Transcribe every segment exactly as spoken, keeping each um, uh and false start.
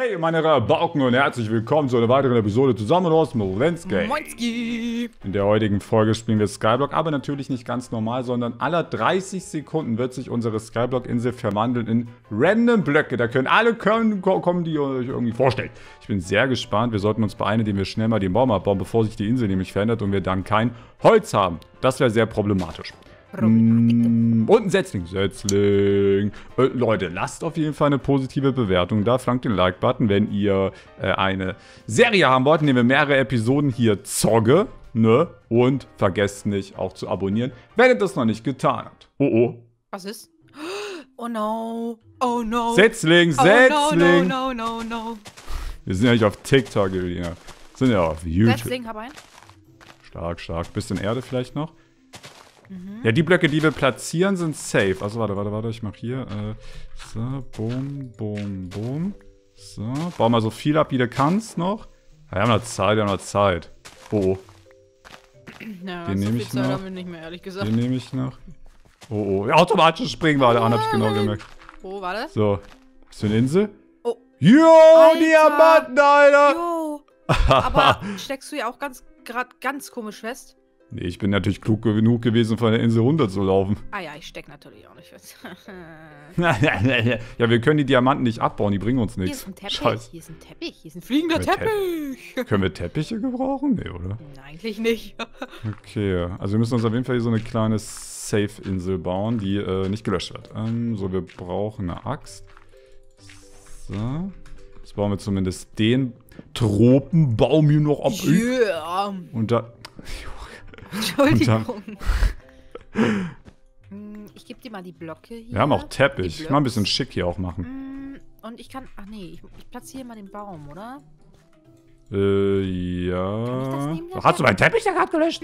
Hey meine Rabauken und herzlich willkommen zu einer weiteren Episode zusammen aus Molenski. Molenski. In der heutigen Folge spielen wir Skyblock, aber natürlich nicht ganz normal, sondern alle dreißig Sekunden wird sich unsere Skyblock-Insel verwandeln in random Blöcke. Da können alle können, kommen, die ihr euch irgendwie vorstellt. Ich bin sehr gespannt. Wir sollten uns beeilen, indem wir schnell mal den Baum abbauen, bevor sich die Insel nämlich verändert und wir dann kein Holz haben. Das wäre sehr problematisch. Und ein Setzling. Setzling. Äh, Leute, lasst auf jeden Fall eine positive Bewertung da. Flankt den Like-Button, wenn ihr äh, eine Serie haben wollt, indem wir mehrere Episoden hier zocke. Ne? Und vergesst nicht, auch zu abonnieren, wenn ihr das noch nicht getan habt. Oh, oh. Was ist? Oh no. Oh no. Setzling, Setzling. Oh no, no, no, no, no. Wir sind ja nicht auf TikTok, Elina. Wir sind ja auf YouTube. Setzling, hab einen. Stark, stark. Bisschen Erde vielleicht noch. Mhm. Ja, die Blöcke, die wir platzieren, sind safe. Also warte, warte, warte, ich mach hier. Äh, so, boom, boom, boom. So, bau mal so viel ab, wie du kannst noch. Ja, wir haben noch Zeit, wir haben noch Zeit. Oh, oh. Ja, den nehme ich noch. Nicht mehr, ehrlich gesagt. Den nehme ich noch. Oh, oh. Ja, automatisches Springen war der an, hab ich genau gemerkt. Oh, war das? So. Ist das eine Insel? Oh. Jo, Diamanten, Alter! Jo. Aber steckst du ja auch ganz, gerade ganz komisch fest. Nee, ich bin natürlich klug genug gewesen, von der Insel runter zu laufen. Ah ja, ich steck natürlich auch nicht fest. Ja, wir können die Diamanten nicht abbauen, die bringen uns nichts. Hier ist ein Teppich, Scheiß. Hier ist ein Teppich, hier ist ein fliegender Teppich. Teppich. Können wir Teppiche gebrauchen? Nee, oder? Nein, eigentlich nicht. Okay, also wir müssen uns auf jeden Fall hier so eine kleine Safe-Insel bauen, die äh, nicht gelöscht wird. Ähm, so, wir brauchen eine Axt. So. Jetzt bauen wir zumindest den Tropenbaum hier noch ab. Yeah. Und da... Entschuldigung. Ich gebe dir mal die Blöcke hier. Wir haben auch Teppich. Ich mal ein bisschen schick hier auch machen. Und ich kann... Ach nee, ich, ich platziere mal den Baum, oder? Äh, ja... Kann ich das nehmen, Ach, hast du meinen Teppich da gerade gelöscht?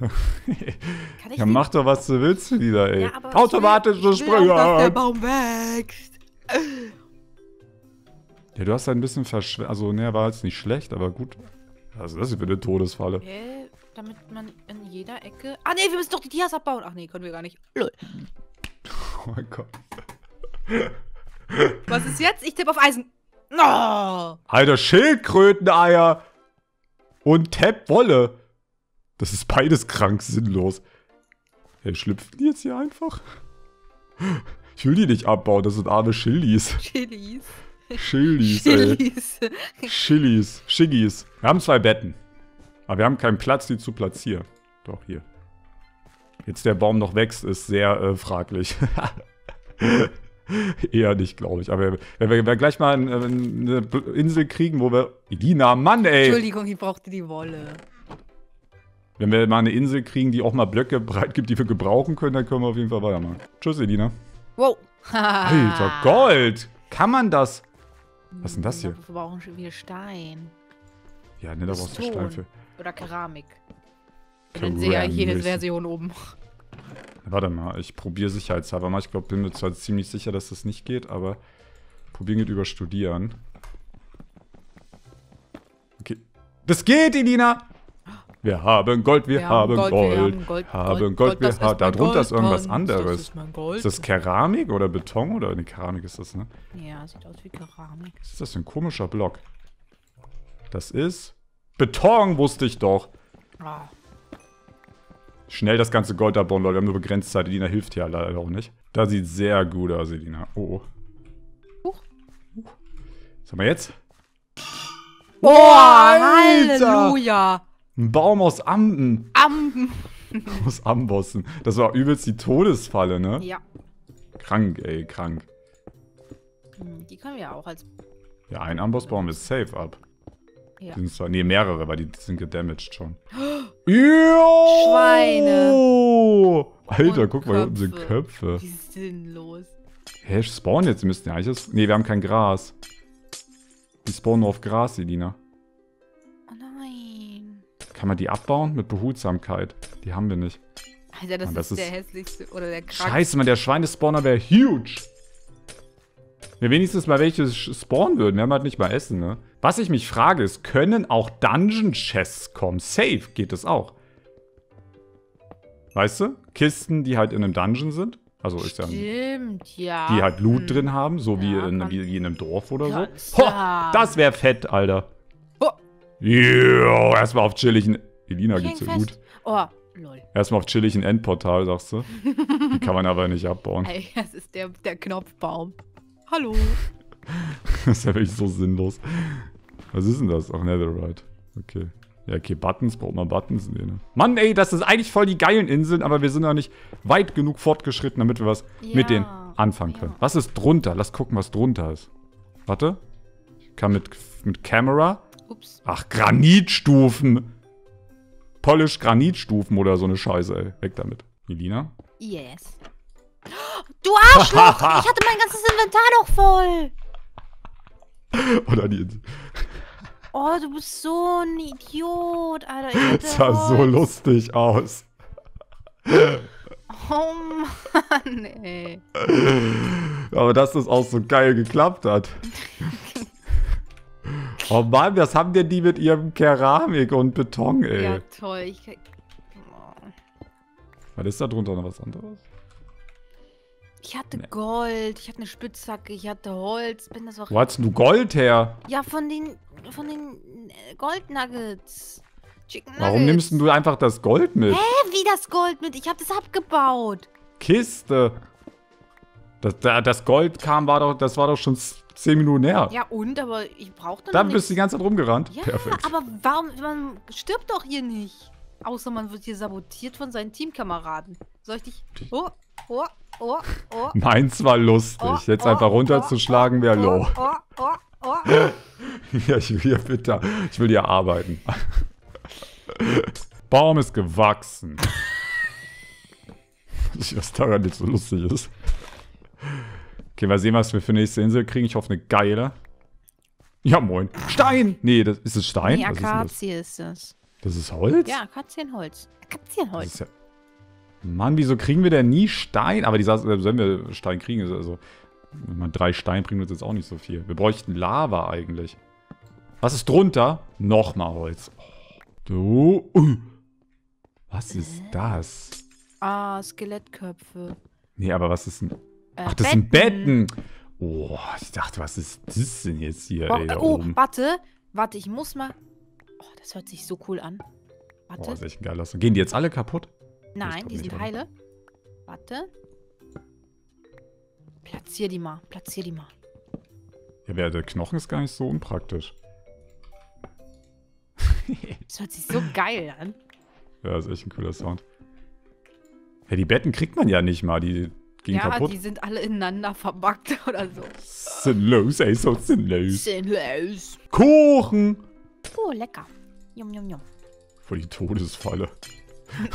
Kann ich ja, mach doch, was du willst, Lila, ey. Ja, automatische Sprünge! Dass der Baum wächst. Ja, du hast ein bisschen verschw... Also, ne, war jetzt nicht schlecht, aber gut... Also das ist für eine Todesfalle. Okay, damit man in jeder Ecke... Ah nee, wir müssen doch die Dias abbauen. Ach nee, können wir gar nicht. Oh mein Gott. Was ist jetzt? Ich tippe auf Eisen. Oh. Alter, Schildkröteneier und Teppwolle. Das ist beides krank sinnlos. Hey, schlüpfen die jetzt hier einfach? Ich will die nicht abbauen, das sind arme Schildis. Schildis. Chilis, Chilis. Ey. Chilis, Schiggis. Wir haben zwei Betten. Aber wir haben keinen Platz, die zu platzieren. Doch, hier. Jetzt der Baum noch wächst, ist sehr äh, fraglich. Eher nicht, glaube ich. Aber wenn wir, wenn wir gleich mal eine, eine Insel kriegen, wo wir... Edina, Mann, ey! Entschuldigung, ich brauchte die Wolle. Wenn wir mal eine Insel kriegen, die auch mal Blöcke breit gibt, die wir gebrauchen können, dann können wir auf jeden Fall weitermachen. Tschüss, Edina. Wow. Alter, Gold! Kann man das... Was ist denn das hier? Wir brauchen schon wieder Stein. Ja, ne, da brauchst du Stein für. Oder Keramik. Keramik. Ich sehe ja jede Version oben. Warte mal, ich probiere sicherheitshalber mal. Ich glaube, bin mir zwar ziemlich sicher, dass das nicht geht, aber probieren geht über Studieren. Okay. Das geht, Elina! Wir haben Gold, wir, wir haben Gold, Gold, wir haben Gold, haben Gold, Gold wir haben... Darunter ist irgendwas anderes. Das ist, mein Gold. Ist das Keramik oder Beton? Oder eine Keramik ist das, ne? Ja, sieht aus wie Keramik. Was ist das für ein komischer Block? Das ist... Beton, wusste ich doch. Ah. Schnell das ganze Gold abbauen, Leute. Wir haben nur begrenzt Zeit. Edina hilft ja leider auch nicht. Das sieht sehr gut aus, Edina. Oh, oh. Uh. Was haben wir jetzt? Oh, oh Halleluja! Ein Baum aus Amben. Amben. Aus Ambossen. Das war übelst die Todesfalle, ne? Ja. Krank, ey, krank. Die können wir ja auch als... Ja, ein Ambossbaum ist safe ab. Ja. Sind zwar, nee, mehrere, weil die sind gedamaged schon. Oh, Schweine. Alter, und guck mal, hier unten sind Köpfe. Die sind sinnlos. Hä, spawnen jetzt? Wir müssen ja eigentlich das... Nee, wir haben kein Gras. Die spawnen nur auf Gras, Edina. Kann man die abbauen? Mit Behutsamkeit. Die haben wir nicht. Alter, das, Mann, das ist, ist der hässlichste oder der krankste. Scheiße, Mann, der Schweinespawner wäre huge. Wenn wenigstens mal welche spawnen würden. Wir haben halt nicht mal Essen, ne? Was ich mich frage ist, können auch Dungeon-Chests kommen? Safe geht das auch. Weißt du? Kisten, die halt in einem Dungeon sind. Also ist ja, stimmt, ja. Die halt Blut hm. drin haben, so wie, ja, in, wie, wie in einem Dorf oder ja, so. Ho, das wäre fett, Alter. Oh. Yo, erstmal auf chilligen... Elina geht's so gut. Oh, lol. Erstmal auf chilligen Endportal, sagst du. Die kann man aber nicht abbauen. Ey, das ist der, der Knopfbaum. Hallo. Das ist ja wirklich so sinnlos. Was ist denn das? Ach, Netherite. Okay. Ja, okay, Buttons, braucht man Buttons in denen. Mann, ey, das ist eigentlich voll die geilen Inseln, aber wir sind ja nicht weit genug fortgeschritten, damit wir was ja, mit denen anfangen können. Ja. Was ist drunter? Lass gucken, was drunter ist. Warte. Kann mit, mit Kamera. Ups. Ach, Granitstufen. Polish Granitstufen oder so eine Scheiße, ey. Weg damit. Elina? Yes. Du Arschloch! Ich hatte mein ganzes Inventar noch voll. Oder die Insel. Oh, du bist so ein Idiot, Alter. Ich das sah Holz. so lustig aus. Oh Mann, ey. Aber dass das auch so geil geklappt hat. Oh Mann, was haben denn die mit ihrem Keramik und Beton, ey? Ja, toll. Ich kann... oh. Was ist da drunter, noch was anderes? Ich hatte nee. Gold, ich hatte eine Spitzhacke, ich hatte Holz. Bin das auch... Wo hattest du Gold her? Ja, von den... Von den Goldnuggets. Chicken Nuggets. Warum nimmst du einfach das Gold mit? Hä? Wie das Gold mit? Ich hab das abgebaut. Kiste. Das, das Gold kam, war doch, das war doch schon zehn Minuten her. Ja und, aber ich brauchte noch. Dann bist du die ganze Zeit rumgerannt. Ja, perfekt. Aber warum, man stirbt doch hier nicht. Außer man wird hier sabotiert von seinen Teamkameraden. Soll ich dich... Oh, oh, oh, oh. Meins war lustig. Oh, Jetzt oh, einfach runterzuschlagen oh, wäre oh, low. Oh, oh, oh. Oh. Ja, ich will hier bitte. Ich will hier arbeiten. Baum ist gewachsen. Ich weiß daran nicht so lustig ist. Okay, mal sehen, was wir für nächste Insel kriegen. Ich hoffe, eine geile. Ja, moin. Stein! Nee, das, ist es Stein? Nee, Akazie ist das. Das ist Holz? Ja, Akazienholz. Akazienholz. Ja... Mann, wieso kriegen wir denn nie Stein? Aber die saß, wenn wir Stein kriegen, ist also... Wenn man drei Steine bringt, wird es jetzt auch nicht so viel. Wir bräuchten Lava eigentlich. Was ist drunter? Nochmal Holz. Du. Uh. Was ist das? Ah, Skelettköpfe. Nee, aber was ist ein... Äh, Ach, das Betten. sind Betten. Oh, ich dachte, was ist das denn jetzt hier? Oh, ey, da oh oben. warte. Warte, ich muss mal... Oh, das hört sich so cool an. Warte. Oh, das ist echt ein geiler Song. Gehen die jetzt alle kaputt? Nein, die sind heile. Warte. Platzier die mal, platzier die mal. Ja, der Knochen ist gar nicht so unpraktisch. Das hört sich so geil an. Ja, das ist echt ein cooler Sound. Ja, die Betten kriegt man ja nicht mal, die gehen ja, kaputt. Ja, die sind alle ineinander verbackt oder so. Sinnlos, ey, so sinnlos. Sinnlos. Kuchen! Oh, lecker. Yum, yum, yum. Voll die Todesfalle.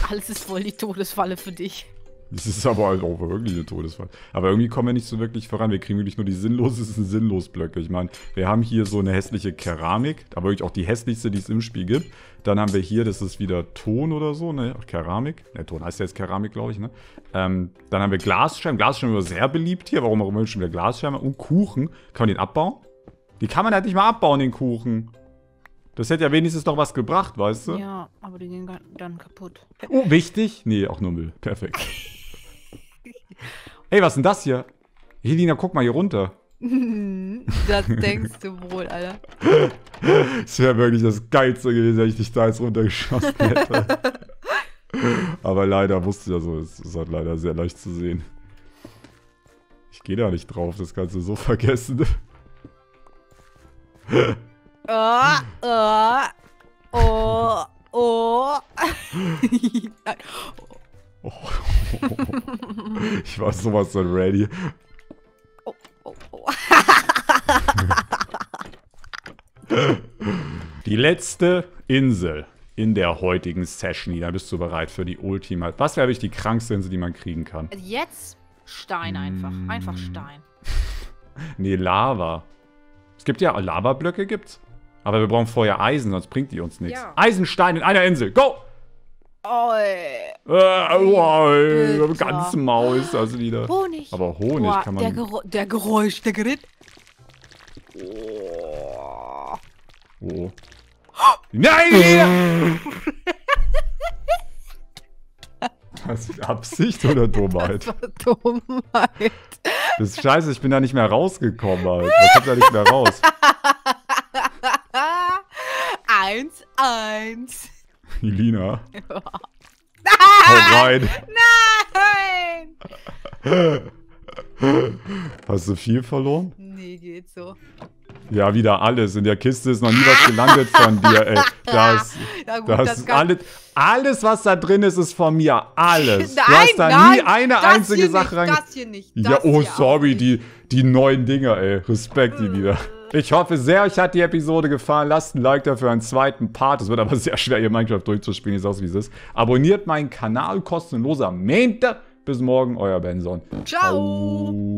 Alles ist voll die Todesfalle für dich. Das ist aber halt auch wirklich eine Todesfall. Aber irgendwie kommen wir nicht so wirklich voran. Wir kriegen wirklich nur die sinnlosesten Sinnlosblöcke. Ich meine, wir haben hier so eine hässliche Keramik. Aber wirklich auch die hässlichste, die es im Spiel gibt. Dann haben wir hier, das ist wieder Ton oder so, ne? Keramik. Ne, Ton heißt ja jetzt Keramik, glaube ich, ne? Ähm, dann haben wir Glasscherben. Glasscherben war sehr beliebt hier. Warum auch immer schon wieder Glasscherben. Und Kuchen. Kann man den abbauen? Die kann man halt nicht mal abbauen, den Kuchen. Das hätte ja wenigstens noch was gebracht, weißt du? Ja, aber die gehen dann kaputt. Oh, wichtig? Nee, auch nur Müll. Perfekt. Ey, was ist denn das hier? Helena, guck mal hier runter. Das denkst du wohl, Alter. Das wäre wirklich das Geilste gewesen, wenn ich dich da jetzt runtergeschossen hätte. Aber leider wusste ich ja so, es ist halt leider sehr leicht zu sehen. Ich gehe da nicht drauf, das kannst du so vergessen. Oh, oh, oh, oh. Oh, oh, oh. Ich war sowas dann ready. Oh, oh, oh. Die letzte Insel in der heutigen Session. Da bist du bereit für die Ultima. Was wäre wirklich die krankste Insel, die man kriegen kann? Jetzt Stein einfach. Mm. Einfach Stein. Nee, Lava. Es gibt ja Lavablöcke, gibt's. Aber wir brauchen vorher Eisen, sonst bringt die uns nichts. Ja. Eisenstein in einer Insel. Go! Oi. Äh, oi. Ganz Maus, also wieder. Honig. Aber Honig Boah, kann man... Der, Geru der Geräusch, der Gerät. Oh. Oh. Nein! Das ist Absicht oder Dummheit? Das war Dummheit. Das ist scheiße, ich bin da nicht mehr rausgekommen, Alter. Ich komm da nicht mehr raus. Eins, eins. Elina. Ja. Hau rein. Nein! Hast du viel verloren? Nee, geht so. Ja, wieder alles. In der Kiste ist noch nie was gelandet von dir, ey. Das, ja, gut, das, das ist alles, alles, was da drin ist, ist von mir. Alles. Nein, du hast da nein, nie eine einzige Sache rein. Das hier nicht. Das ja, oh, sorry, die, die neuen Dinger, ey. Respekt, die wieder. Ich hoffe sehr, euch hat die Episode gefallen. Lasst ein Like dafür, einen zweiten Part. Es wird aber sehr schwer, hier Minecraft durchzuspielen. Ich sag's, wie es ist. Abonniert meinen Kanal, kostenloser Mente. Bis morgen, euer Benson. Ciao. Ciao.